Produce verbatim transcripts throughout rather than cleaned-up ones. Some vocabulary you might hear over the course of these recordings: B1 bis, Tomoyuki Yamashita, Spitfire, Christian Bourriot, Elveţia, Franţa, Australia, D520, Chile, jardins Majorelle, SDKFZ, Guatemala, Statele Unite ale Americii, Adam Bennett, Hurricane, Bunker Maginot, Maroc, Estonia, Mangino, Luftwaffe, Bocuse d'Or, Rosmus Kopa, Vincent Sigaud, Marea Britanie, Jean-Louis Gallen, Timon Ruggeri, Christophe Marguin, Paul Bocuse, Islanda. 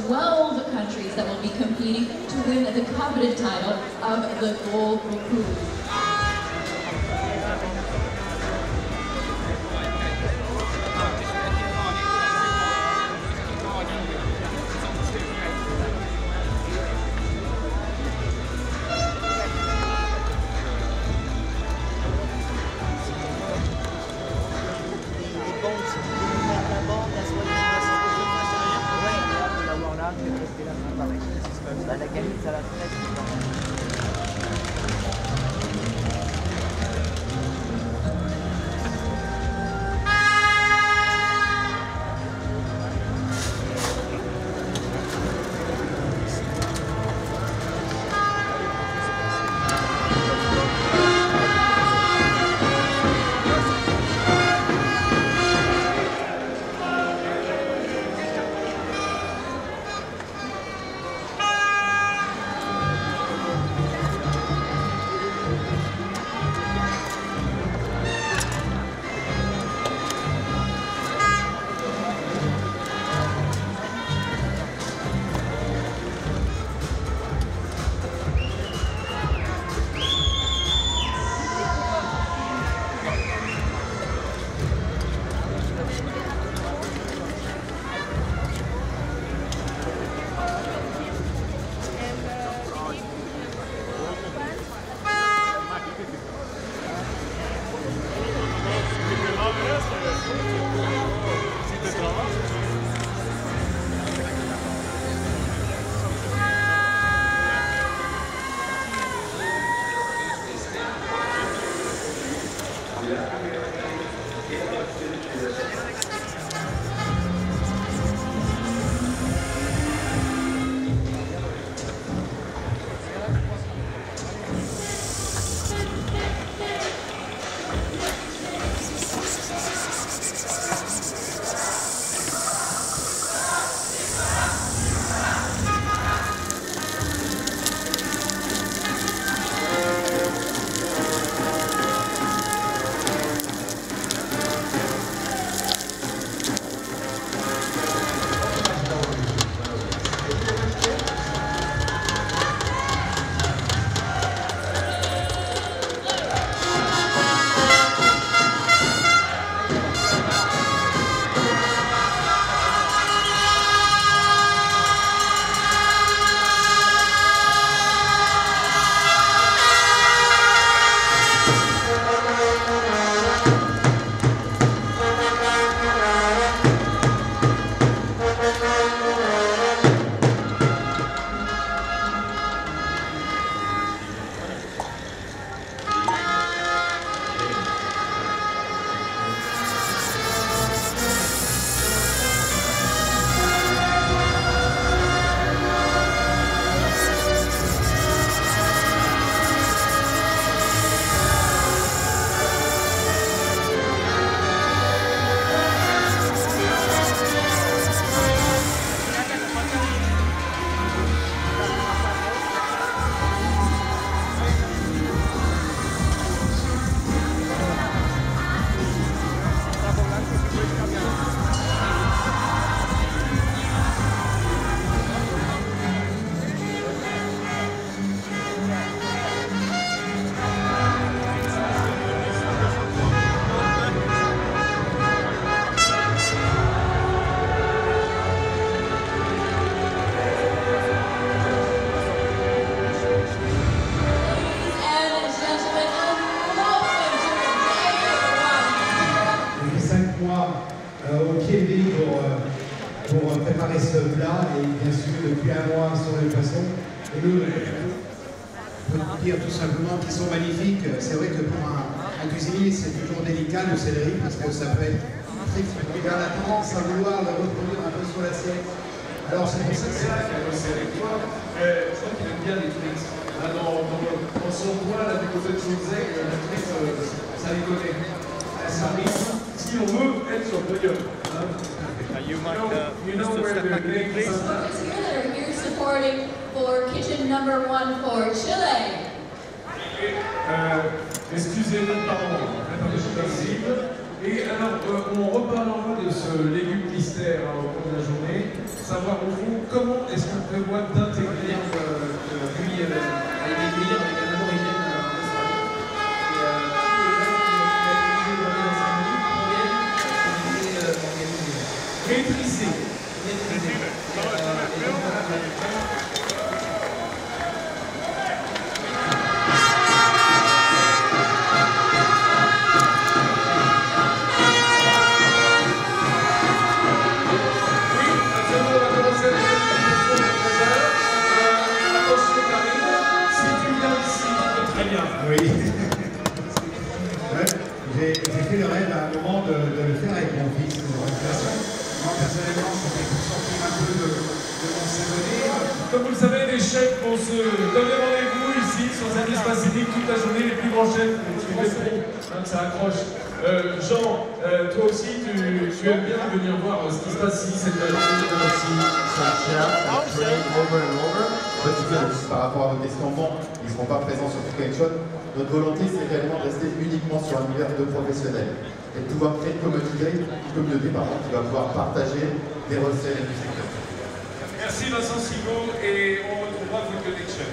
twelve countries that will be competing to win the coveted title of the Gold Bocuse. Excusez-nous, pardon, je vais Et alors, euh, on reparle un peu de ce légume mystère hein, au cours de la journée. Savoir au fond, comment est-ce qu'on prévoit d'intégrer euh, l'huile avec des huiles avec un aborigène d'Australie. Et euh, tous les gens qui ont été organisés pour les organisés. Rétrisser. Rétrisser. Oui, ouais, j'ai fait le rêve à un moment de, de le faire avec mon fils. Moi, personnellement, ça fait pour sortir un peu de, de mon souvenir. Comme vous le savez, les chefs vont se donner rendez-vous ici, sur cet espace unique, toute la journée, les plus grands chefs. Hein, ça accroche. Euh, Jean, euh, toi aussi, tu, tu aimes bien venir voir ce qui se passe ici, cette journée de la juste par rapport à nos questions, bon, ils ne seront pas présents sur tout quelque chose. Notre volonté, c'est réellement de rester uniquement sur un univers de professionnels et de pouvoir créer une communauté, une communauté qui va pouvoir partager des recettes et du secteur. Merci Vincent Sigaud et on retrouvera Good Connection.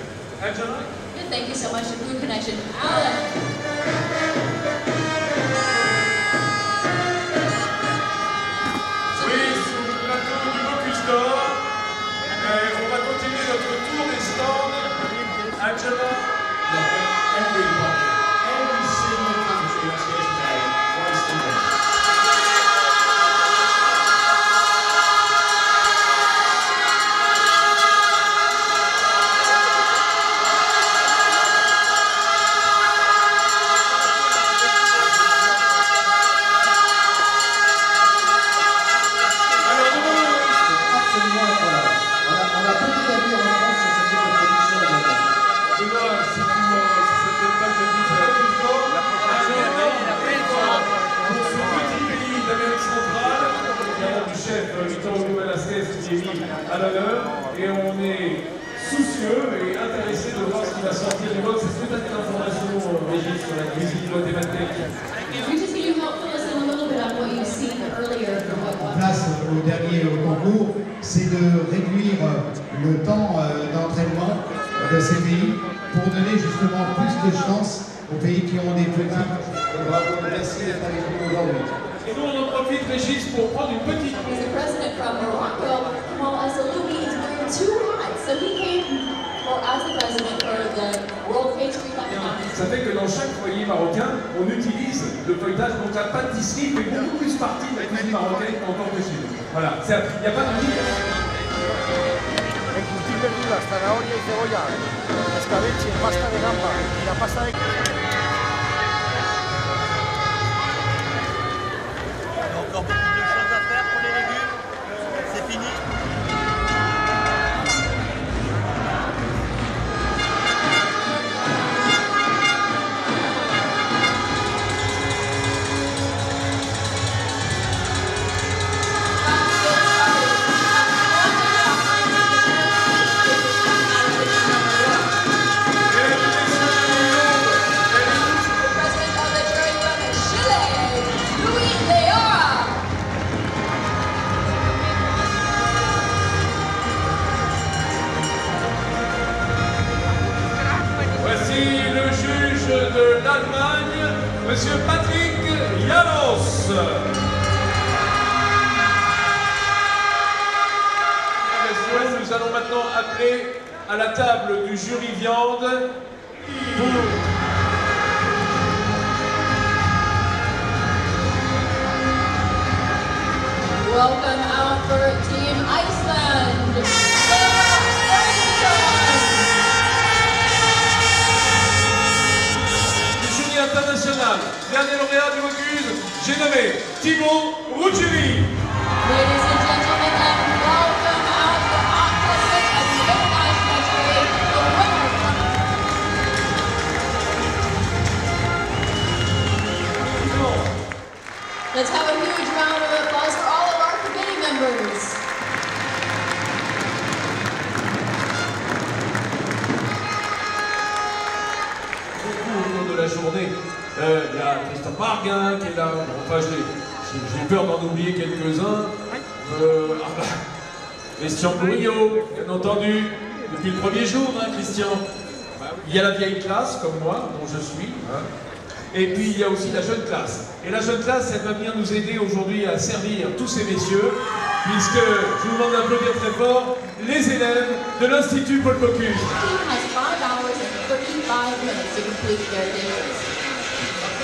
Angela? Thank you so much for Good Connection. Oui, sur le plateau du Bocuse d'Or, on va continuer notre tour des stands. Angela, look at everybody, every single country that's here today wants to win. À l'honneur et on est soucieux et intéressé de voir ce qui va sortir du box. Est-ce que tu as des informations, Brigitte, sur la cuisine guatémaltèque? En place au dernier concours, c'est de réduire le temps d'entraînement de ces pays pour donner justement plus de chance aux pays qui ont des petits. Bravo, merci d'être avec nous aujourd'hui. Et nous, on en profite, Régis, pour prendre une petite... He's a president from Morocco, well, absolutely, it's going too hot, so he came for us the president for the World Page Week on the Mountain. Ça fait que dans chaque foyer marocain, on utilise le feuilletage, donc la pâtisserie fait beaucoup plus partie de la cuisine marocaine encore que chez nous. Voilà, il n'y a pas de rire. El cultivo de viva, zanahoria y cebolla, escabeche, pasta de gamba, la pasta de... Nous allons maintenant appeler à la table du jury viande pour... Welcome our team Iceland. International, dernier lauréat du Bocuse, j'ai nommé Timon Ruggeri. Ladies and gentlemen, welcome out the art president of the International Jury, the winner from Timon. Let's have a huge round of applause for all of our committee members. Il euh, y a Christophe Marguin qui est là. Enfin, j'ai peur d'en oublier quelques-uns. Euh, ah bah, Christian Bourriot, bien entendu, depuis le premier jour, hein, Christian. Il y a la vieille classe, comme moi, dont je suis. Hein. Et puis, il y a aussi la jeune classe. Et la jeune classe, elle va venir nous aider aujourd'hui à servir tous ces messieurs, puisque, je vous demande d'applaudir très fort, les élèves de l'Institut Paul Bocuse.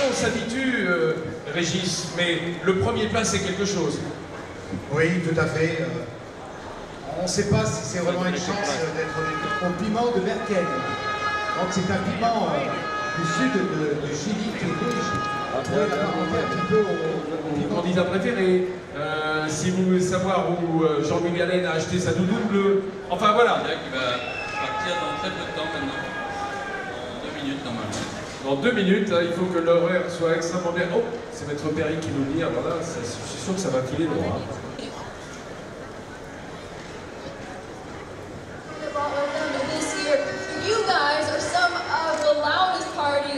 On s'habitue, euh, Régis, mais le premier plat, c'est quelque chose. Oui, tout à fait. On ne sait pas si c'est vraiment une chance d'être au piment de Merkel. Donc c'est un piment euh, du sud de, de Chili qui est rouge. On pourrait l'apparenter un petit peu au, au, au candidat préféré. Euh, si vous voulez savoir où euh, Jean-Louis Gallen a acheté sa doudoune bleue. Enfin voilà. Il va partir dans très peu de temps maintenant. Dans deux minutes normalement. Dans deux minutes, hein, il faut que l'horaire soit extrêmement bien. Oh, c'est Maître Perry qui nous dit. Alors là, je suis sûr que ça va filer droit.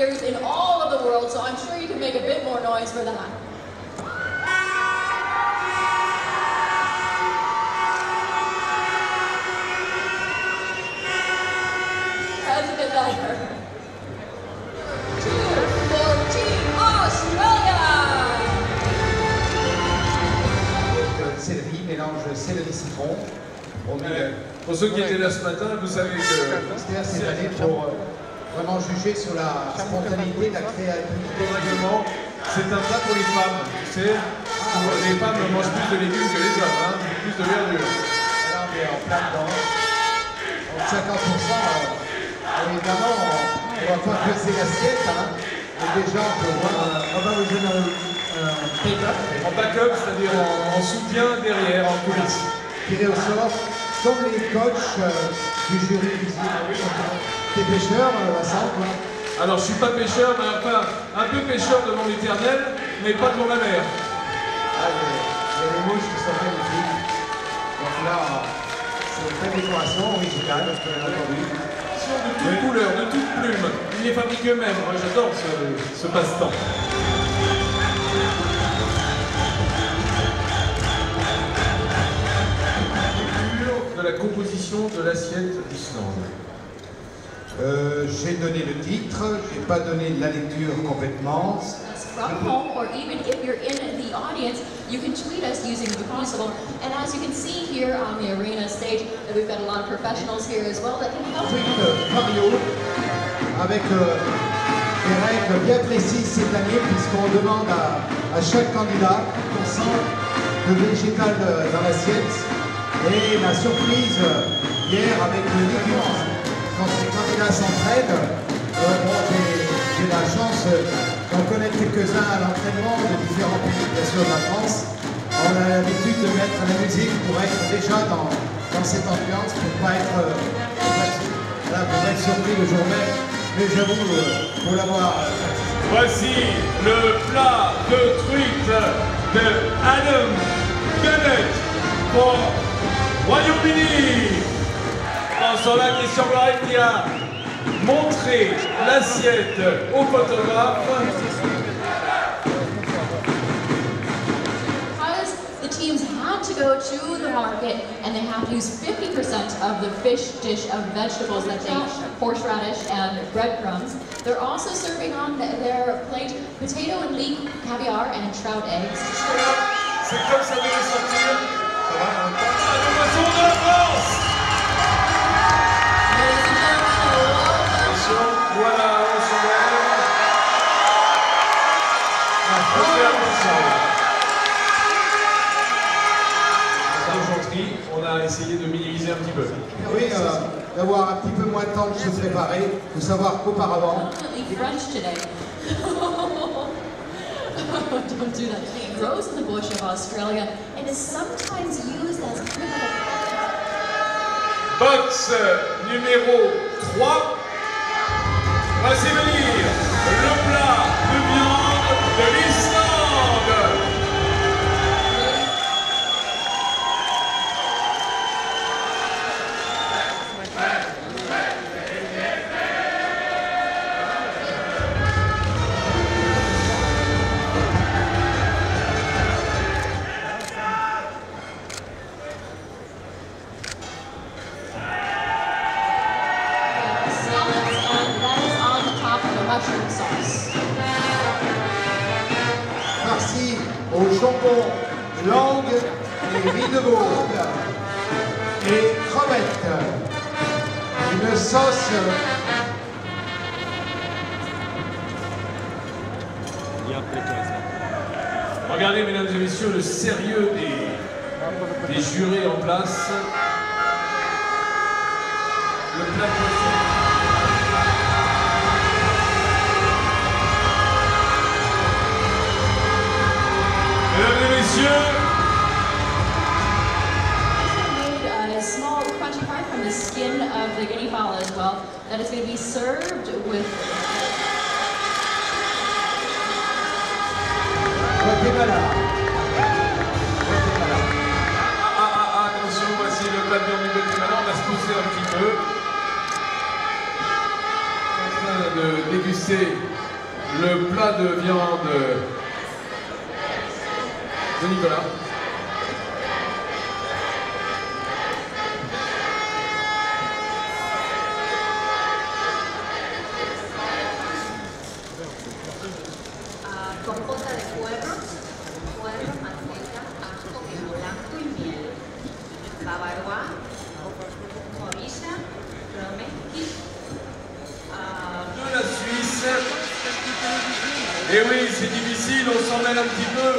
In all of the world, so I'm sure you can make a bit more noise for that. That's a bit better. Tour for Team Australia! Céleri, mélange céleri citron. Pour ceux qui étaient là ce matin, vous savez que c'est l'année pour... vraiment jugé sur la spontanéité, la créativité. C'est un plat pour les femmes, tu sais. Ah, les femmes mangent plus de légumes que les hommes, hein, plus de verdure. Là, on est en plein dedans. En cinquante pour cent, euh, évidemment, on va pas creuser l'assiette, hein. Et déjà, on peut voir on va jouer en backup, c'est-à-dire en, en soutien derrière, en coulisses. Tiré au sort, comme les coachs euh, du jury ici. T'es pêcheur, euh, ça, quoi. Alors, je suis pas pêcheur, mais enfin, un peu pêcheur devant l'éternel, mais pas devant la mer. Ah, il y a des mouches qui sont magnifiques. Donc là, c'est une très décoration originale, comme on l'a entendu. De toutes oui. couleurs, de toutes plumes. Ils les fabriquent eux-mêmes. Moi, j'adore ce, ce passe-temps. De la composition de l'assiette d'Islande. Euh, j'ai donné le titre, j'ai pas donné la lecture complètement. From home, or even if you're in the audience, you can tweet us using the console. And as you can see here on the arena stage, that we've got a lot of professionals here as well that can help. Tweet Mario avec euh, des règles bien précises cette année, puisqu'on demande à, à chaque candidat cent pour cent de végétal dans l'assiette. Et la surprise hier avec le légume. Quand ces candidats s'entraînent, euh, bon, j'ai la chance euh, d'en connaître quelques-uns à l'entraînement de différentes publications de la France. On a l'habitude de mettre la musique pour être déjà dans, dans cette ambiance, pour ne pas être, euh, pour être, voilà, pour être surpris le jour même. Mais j'avoue, euh, pour l'avoir... Euh, Voici le plat de truite de Adam Bennett pour Royaume-Uni. Sur la question qui a montré l'assiette au photographe. Because the teams had to go to the market and they have to use fifty percent of the fish dish of vegetables that they horseradish and breadcrumbs. They're also serving on their plate potato and leek, caviar and trout eggs. C'est comme ça devait sortir. Ça va, de France. Voilà, on se lève. Aujourd'hui, on a essayé de minimiser un petit peu. Oui, euh, d'avoir un petit peu moins de temps de se préparer, de savoir qu'auparavant. Don't do that. It grows in the bush of Australia and is sometimes used as a box numéro trois. Voici venir le plat de viande de l'Islande. champion langue et riz de veau et crevettes. Une sauce. Regardez, mesdames et messieurs, le sérieux des, des jurés en place. Le plat de mesdames et messieurs. I made a small crunchy part from the skin of the guinea fowl as well. That is going to be served with. Guatemala. Guatemala. Ah, ah, ah, attention, voici le plat de Guatemala. On va se pousser un petit peu. On est en train de déguster le plat de viande de Nicolas. Compota de puerro, puerro, manteca, ajo, vino blanco y miel, bavarois, morilla, romeski, de la Suisse. Et oui, c'est difficile, on s'en mêle un petit peu.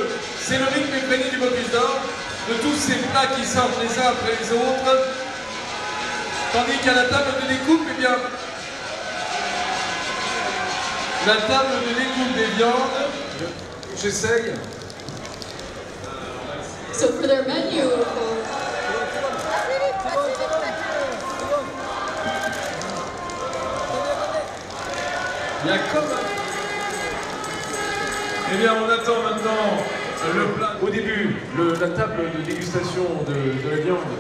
C'est le rythme imprégné du Bocuse d'Or, de tous ces plats qui sortent les uns après les autres. Tandis qu'à la table de découpe, eh bien, la table de découpe des viandes, j'essaye. So for their menu, il y a comme... Eh bien, on attend maintenant. Le plat, au début, le, la table de dégustation de, de la viande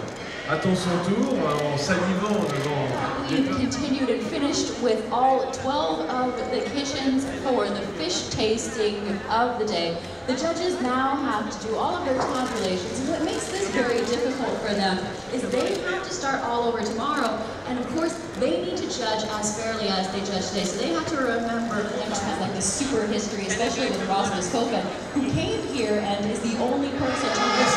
attend son tour en salivant devant. We continued and finished with all twelve of the kitchens for the fish tasting of the day. The judges now have to do all of their calculations. And what makes this very difficult for them is they have to start all over tomorrow. And of course, they need to judge as fairly as they judge today. So they have to remember entries like the super history, especially with Rosmus Kopa, who came here and is the only person to this.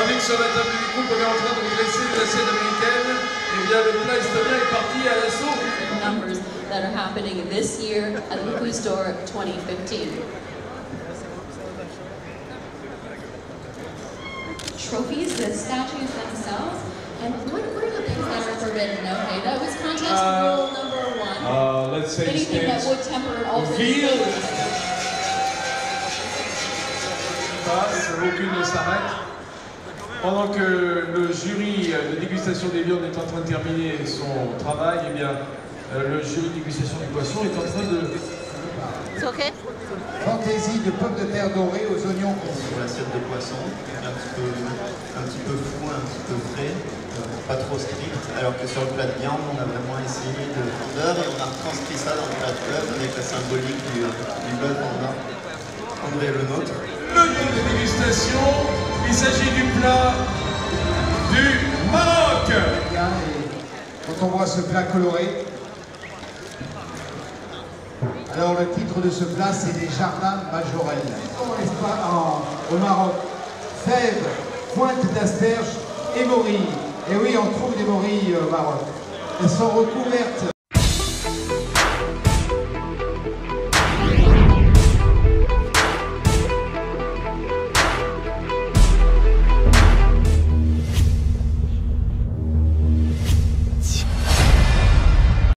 Tandis que sur la table du groupe, on est en train de dresser une assiette américaine, et bien le plat estonien est parti à l'assaut. The numbers that are happening this year at the Bocuse d'Or twenty fifteen. Trophies, the statues themselves, and what were the things that are forbidden? Okay, that was contest uh, rule number one. Uh, let's say anything that would temper or alter the aucune ne s'arrête. Pendant que le jury de dégustation des viandes est en train de terminer son travail, eh bien, le jury de dégustation du poisson est en train de... Okay. Fantaisie de pommes de terre dorées aux oignons. Sur l'assiette de poisson, un petit peu, un petit peu fou, un petit peu frais, pas trop strict, alors que sur le plat de viande, on a vraiment essayé de l'odeur et on a retranscrit ça dans le plat de bœuf avec la symbolique du, du bœuf qu'on a, André le nôtre. Le lieu de dégustation. Il s'agit du plat du Maroc. Quand on voit ce plat coloré, alors le titre de ce plat, c'est les jardins Majorelle. En, au Maroc, fèves, pointe d'asperges et morilles. Et oui, on trouve des morilles au Maroc. Elles sont recouvertes.